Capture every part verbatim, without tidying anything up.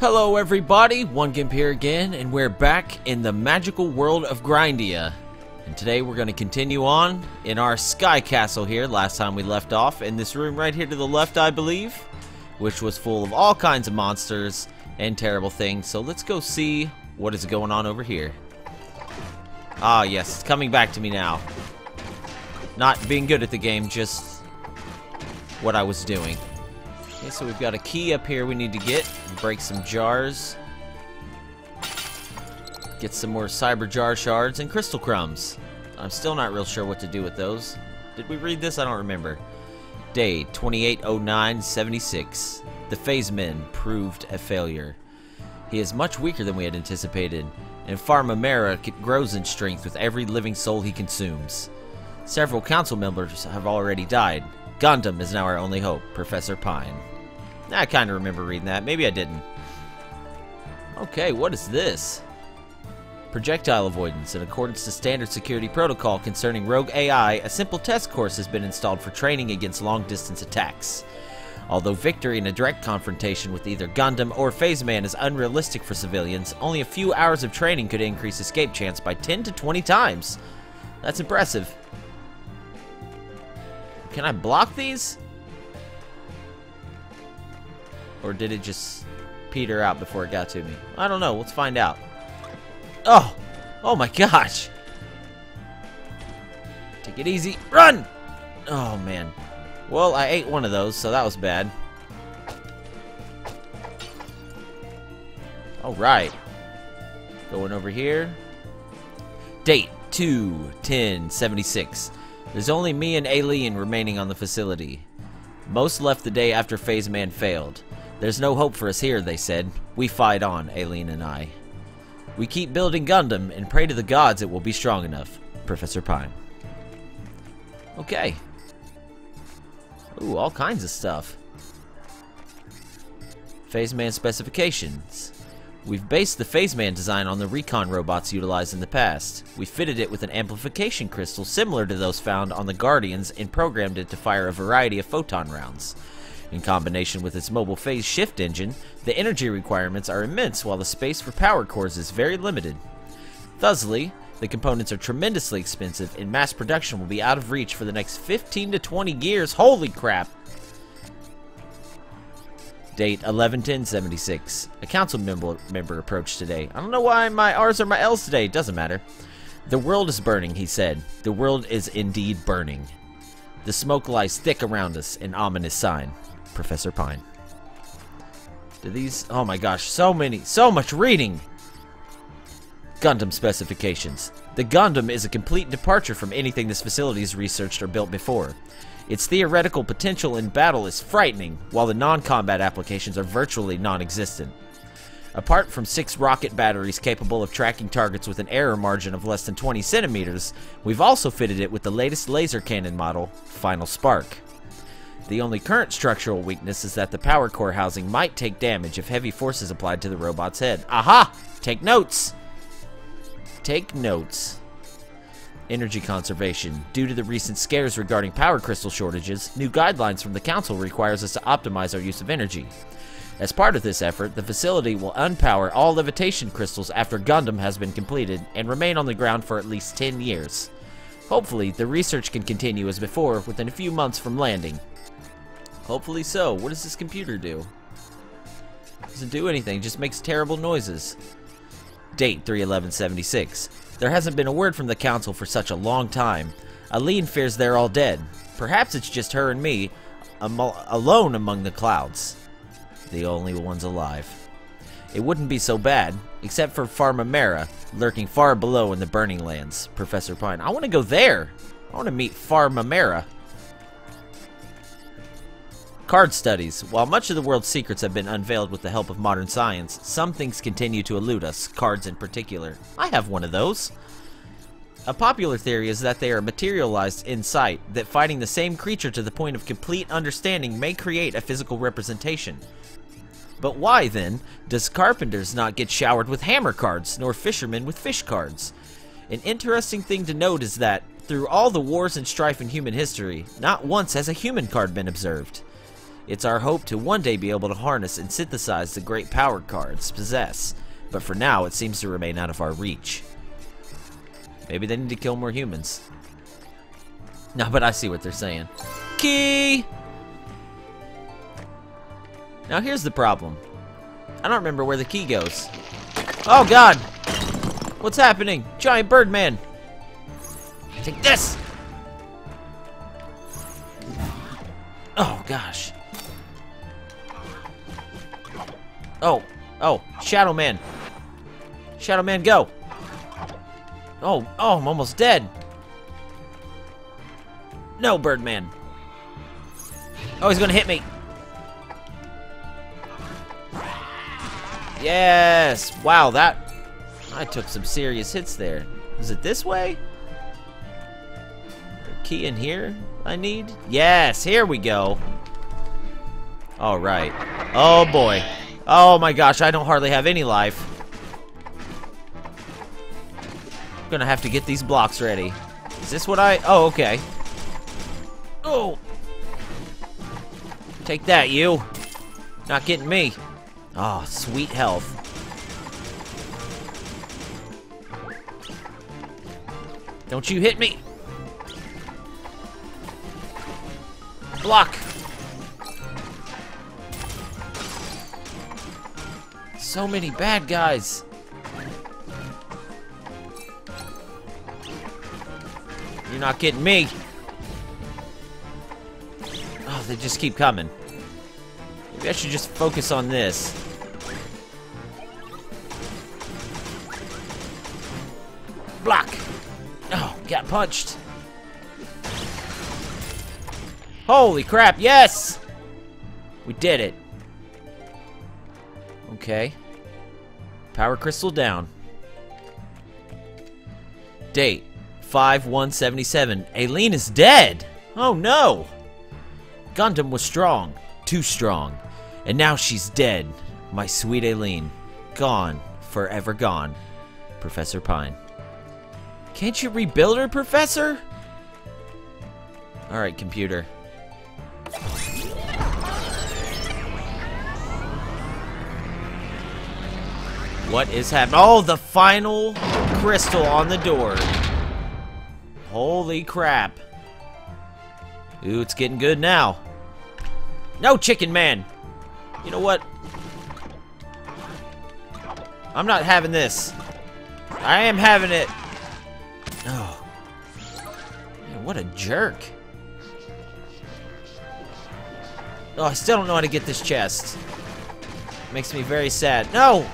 Hello everybody, OneGimp here again, and we're back in the magical world of Grindia. And today we're going to continue on in our Sky Castle here. Last time we left off in this room right here to the left, I believe, which was full of all kinds of monsters and terrible things. So let's go see what is going on over here. Ah yes, it's coming back to me now. Not being good at the game, just what I was doing. Okay, so we've got a key up here we need to get. Break some jars. Get some more cyber jar shards and crystal crumbs. I'm still not real sure what to do with those. Did we read this? I don't remember. Day twenty-eight oh nine seventy-six. The Phaseman proved a failure. He is much weaker than we had anticipated, and Pharmamera grows in strength with every living soul he consumes. Several council members have already died. Gundam is now our only hope, Professor Pine. I kind of remember reading that. Maybe I didn't. Okay, what is this? Projectile avoidance. In accordance to standard security protocol concerning rogue A I, a simple test course has been installed for training against long-distance attacks. Although victory in a direct confrontation with either Gundam or Phaseman is unrealistic for civilians, only a few hours of training could increase escape chance by ten to twenty times. That's impressive. Can I block these? Or did it just peter out before it got to me? I don't know. Let's find out. Oh! Oh my gosh! Take it easy. Run! Oh man. Well, I ate one of those, so that was bad. Alright. Going over here. Date two ten seventy-six. There's only me and Aileen remaining on the facility. Most left the day after Phaseman failed. There's no hope for us here, they said. We fight on, Aileen and I. We keep building Gundam and pray to the gods it will be strong enough. Professor Pine. Okay. Ooh, all kinds of stuff. Phaseman specifications. We've based the Phaseman design on the recon robots utilized in the past. We fitted it with an amplification crystal similar to those found on the Guardians and programmed it to fire a variety of photon rounds. In combination with its mobile phase shift engine, the energy requirements are immense while the space for power cores is very limited. Thusly, the components are tremendously expensive and mass production will be out of reach for the next fifteen to twenty years. Holy crap! Date eleven ten seventy-six. A council member, member approached today. I don't know why my R's or my L's today. Doesn't matter. The world is burning, he said. The world is indeed burning. The smoke lies thick around us, an ominous sign. Professor Pine. Do these... Oh my gosh, so many... So much reading! Gundam specifications. The Gundam is a complete departure from anything this facility has researched or built before. Its theoretical potential in battle is frightening, while the non-combat applications are virtually non-existent. Apart from six rocket batteries capable of tracking targets with an error margin of less than twenty centimeters, we've also fitted it with the latest laser cannon model, Final Spark. The only current structural weakness is that the power core housing might take damage if heavy force is applied to the robot's head. Aha! Take notes! Take notes. Energy conservation. Due to the recent scares regarding power crystal shortages, new guidelines from the council requires us to optimize our use of energy. As part of this effort, the facility will unpower all levitation crystals after Gundam has been completed and remain on the ground for at least ten years. Hopefully, the research can continue as before within a few months from landing. Hopefully so. What does this computer do? It doesn't do anything, just makes terrible noises. Date three eleven seventy-six. There hasn't been a word from the council for such a long time. Aileen fears they're all dead. Perhaps it's just her and me, am alone among the clouds. The only ones alive. It wouldn't be so bad, except for Pharmamera, lurking far below in the Burning Lands. Professor Pine. I want to go there. I want to meet Pharmamera. Card studies. While much of the world's secrets have been unveiled with the help of modern science, some things continue to elude us, cards in particular. I have one of those. A popular theory is that they are materialized in sight, that fighting the same creature to the point of complete understanding may create a physical representation. But why, then, does carpenters not get showered with hammer cards, nor fishermen with fish cards? An interesting thing to note is that, through all the wars and strife in human history, not once has a human card been observed. It's our hope to one day be able to harness and synthesize the great power cards possess, but for now it seems to remain out of our reach. Maybe they need to kill more humans. No, but I see what they're saying. Key! Now here's the problem. I don't remember where the key goes. Oh god! What's happening? Giant Birdman! Take this! Oh gosh. Oh, oh, Shadow Man. Shadow Man, go! Oh, oh, I'm almost dead. No, Birdman. Oh, he's gonna hit me. Yes! Wow, that... I took some serious hits there. Is it this way? A key in here I need? Yes, here we go. Alright. Oh, boy. Oh, my gosh, I don't hardly have any life. I'm gonna have to get these blocks ready. Is this what I... Oh, okay. Oh! Take that, you. Not getting me. Oh, sweet health. Don't you hit me! Block! So many bad guys! You're not getting me! Oh, they just keep coming. Maybe I should just focus on this. Block! Oh, got punched. Holy crap, yes! We did it. Okay. Power crystal down. Date, five one seventy-seven. Aileen is dead! Oh no! Gundam was strong. Too strong. And now she's dead. My sweet Aileen. Gone. Forever gone. Professor Pine. Can't you rebuild her, Professor? Alright, computer. What is happening? Oh, the final crystal on the door. Holy crap. Ooh, it's getting good now. No, Chicken Man! You know what? I'm not having this. I am having it. Oh. Man, what a jerk. Oh, I still don't know how to get this chest. Makes me very sad. No!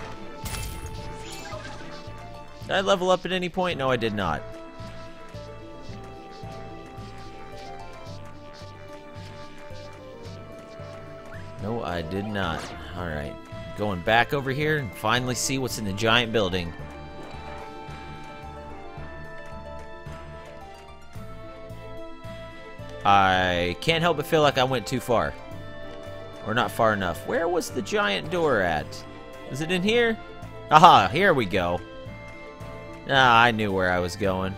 Did I level up at any point? No, I did not. No, I did not. Alright. Going back over here and finally see what's in the giant building. I can't help but feel like I went too far. Or not far enough. Where was the giant door at? Is it in here? Aha, here we go. Ah, I knew where I was going.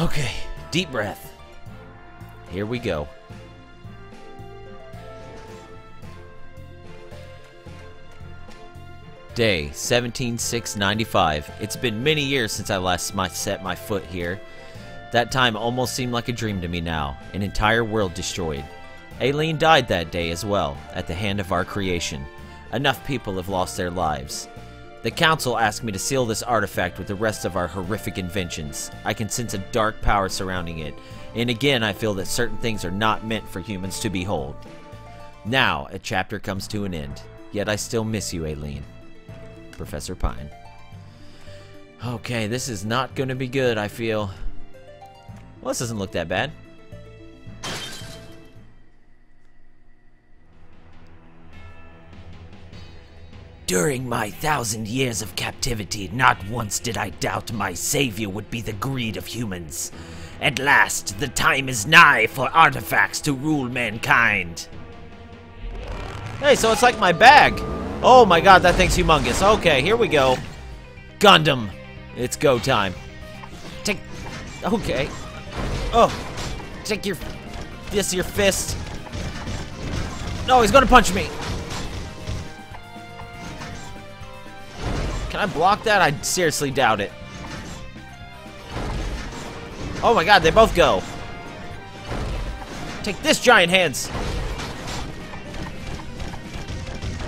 Okay, deep breath. Here we go. Day, seventeen six ninety-five. It's been many years since I last my, set my foot here. That time almost seemed like a dream to me now, an entire world destroyed. Aileen died that day as well, at the hand of our creation. Enough people have lost their lives. The council asked me to seal this artifact with the rest of our horrific inventions. I can sense a dark power surrounding it, and again I feel that certain things are not meant for humans to behold. Now, a chapter comes to an end, yet I still miss you, Aileen. Professor Pine. Okay, this is not gonna be good, I feel. Well, this doesn't look that bad. During my thousand years of captivity, not once did I doubt my savior would be the greed of humans. At last, the time is nigh for artifacts to rule mankind. Hey, so it's like my bag. Oh my god, that thing's humongous. Okay, here we go. Gundam. It's go time. Take... Okay. Oh, take your, this your fist. No, he's gonna punch me. Can I block that? I seriously doubt it. Oh my god, they both go. Take this, giant hands.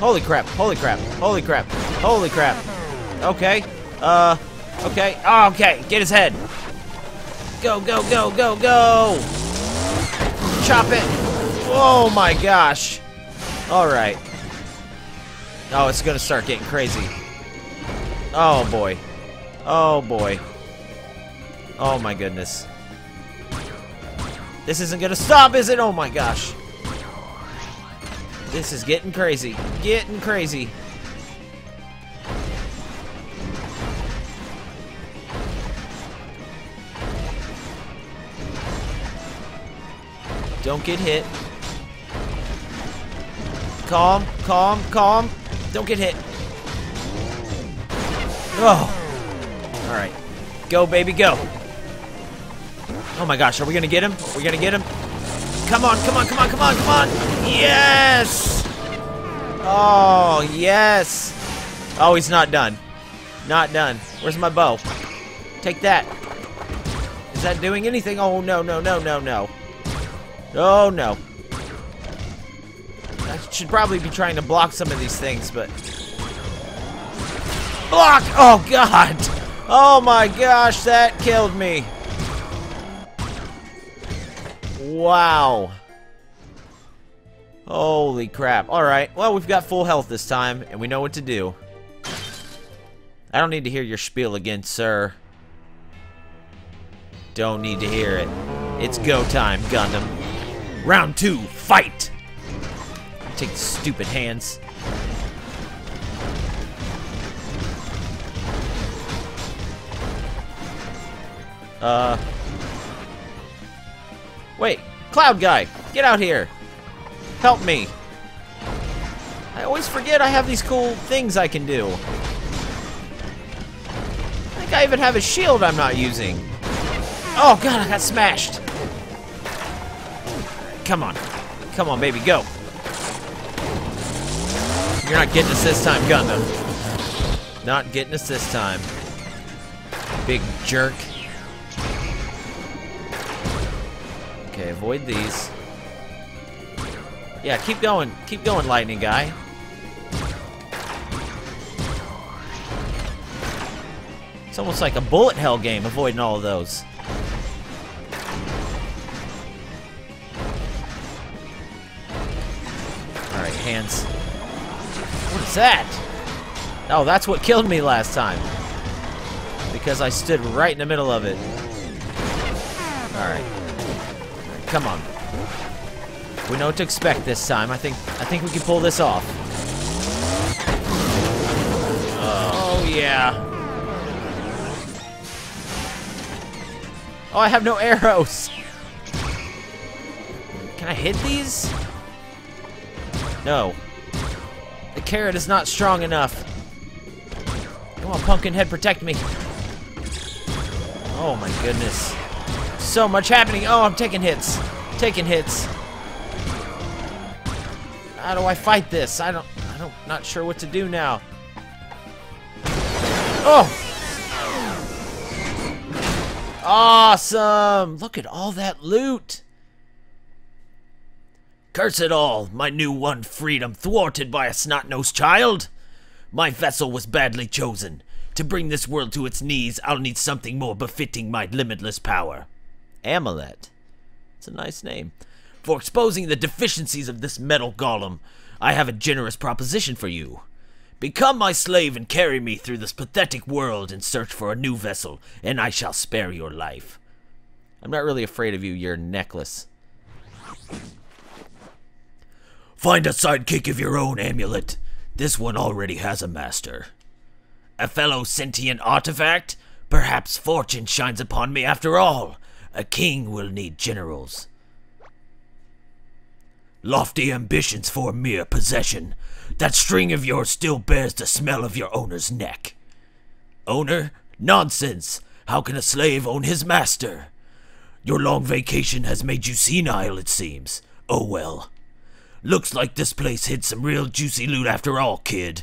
Holy crap, holy crap, holy crap, holy crap. Okay, uh, okay, oh, okay, get his head. Go, go, go, go, go. Chop it. Oh my gosh. Alright. Oh, it's gonna start getting crazy. Oh boy. Oh boy. Oh my goodness. This isn't gonna stop, is it? Oh my gosh. This is getting crazy. Getting crazy. Don't get hit. Calm, calm, calm. Don't get hit. Oh. Alright. Go, baby, go. Oh my gosh, are we gonna get him? Are we gonna get him? Come on, come on, come on, come on, come on! Yes! Oh, yes! Oh, he's not done. Not done. Where's my bow? Take that. Is that doing anything? Oh, no, no, no, no, no. Oh, no. I should probably be trying to block some of these things, but... Block! Oh, God! Oh, my gosh, that killed me. Wow. Holy crap. Alright, well, we've got full health this time, and we know what to do. I don't need to hear your spiel again, sir. Don't need to hear it. It's go time, Gundam. Round two, fight! Take the stupid hands. Uh... Wait, Cloud Guy, get out here. Help me. I always forget I have these cool things I can do. I think I even have a shield I'm not using. Oh god, I got smashed. Come on. Come on, baby, go. You're not getting us this time, Gundam. Not getting us this time. Big jerk. Okay, avoid these. Yeah, keep going. Keep going, Lightning Guy. It's almost like a bullet hell game, avoiding all of those. Alright, hands. What is that? Oh, that's what killed me last time. Because I stood right in the middle of it. Alright. Come on. We know what to expect this time. I think I think we can pull this off. Oh, yeah. Oh, I have no arrows. Can I hit these? No. The carrot is not strong enough. Come on, Pumpkinhead, protect me. Oh, my goodness. So much happening. Oh, I'm taking hits. Taking hits. How do I fight this? I don't I don't not sure what to do now. Oh. Awesome. Look at all that loot. Curse it all. My new won freedom thwarted by a snot-nosed child. My vessel was badly chosen. To bring this world to its knees, I'll need something more befitting my limitless power. Amulet. It's a nice name. For exposing the deficiencies of this metal golem, I have a generous proposition for you. Become my slave and carry me through this pathetic world in search for a new vessel, and I shall spare your life. I'm not really afraid of you, your necklace. Find a sidekick of your own, Amulet. This one already has a master. A fellow sentient artifact? Perhaps fortune shines upon me after all. A king will need generals. Lofty ambitions for a mere possession. That string of yours still bears the smell of your owner's neck. Owner? Nonsense! How can a slave own his master? Your long vacation has made you senile, it seems. Oh well. Looks like this place hid some real juicy loot after all, kid.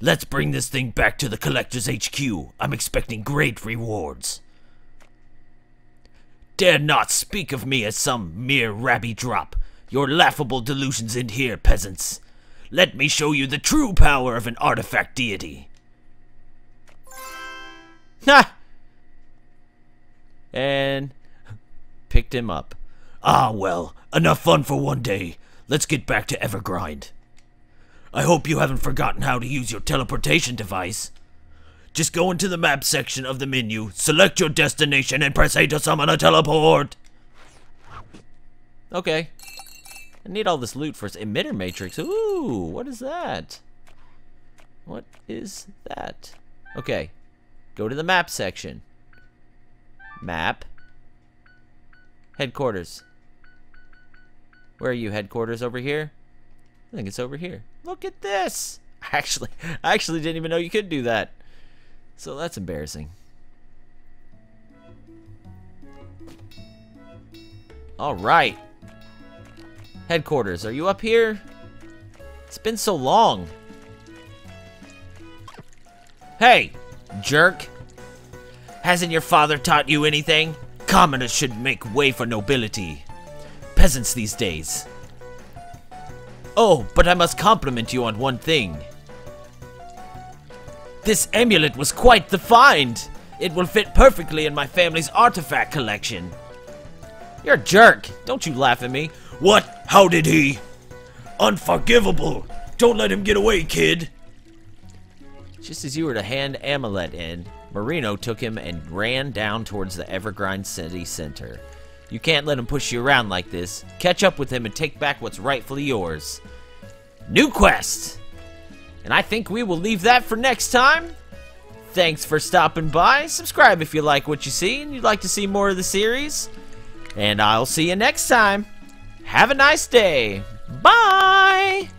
Let's bring this thing back to the Collector's H Q. I'm expecting great rewards. Dare not speak of me as some mere rabby drop. Your laughable delusions end here, peasants. Let me show you the true power of an artifact deity. Ha! And picked him up. Ah, well, enough fun for one day. Let's get back to Evergrind. I hope you haven't forgotten how to use your teleportation device. Just go into the map section of the menu, select your destination, and press A to summon a teleport! Okay. I need all this loot for its emitter matrix. Ooh, what is that? What is that? Okay. Go to the map section. Map. Headquarters. Where are you, headquarters? Over here? I think it's over here. Look at this! Actually, I actually didn't even know you could do that. So that's embarrassing. Alright. Headquarters, are you up here? It's been so long. Hey, jerk. Hasn't your father taught you anything? Commoners should make way for nobility. Peasants these days. Oh, but I must compliment you on one thing. This amulet was quite the find. It will fit perfectly in my family's artifact collection. You're a jerk. Don't you laugh at me. What? How did he? Unforgivable. Don't let him get away, kid. Just as you were to hand Amulet in, Marino took him and ran down towards the Evergrind City Center. You can't let him push you around like this. Catch up with him and take back what's rightfully yours. New quest! And I think we will leave that for next time. Thanks for stopping by. Subscribe if you like what you see and you'd like to see more of the series. And I'll see you next time. Have a nice day. Bye!